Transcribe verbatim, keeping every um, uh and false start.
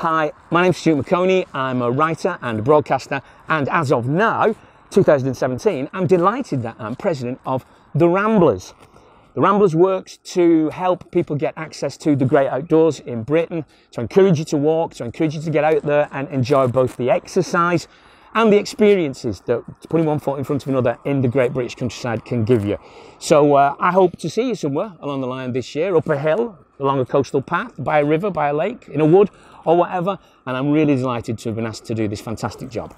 Hi, my name's Stuart Maconie. I'm a writer and a broadcaster, and as of now, two thousand seventeen, I'm delighted that I'm president of The Ramblers. The Ramblers works to help people get access to the great outdoors in Britain, to encourage you to walk, to encourage you to get out there and enjoy both the exercise and the experiences that putting one foot in front of another in the great British countryside can give you. So uh, I hope to see you somewhere along the line this year, up a hill, along a coastal path, by a river, by a lake, in a wood or whatever, and I'm really delighted to have been asked to do this fantastic job.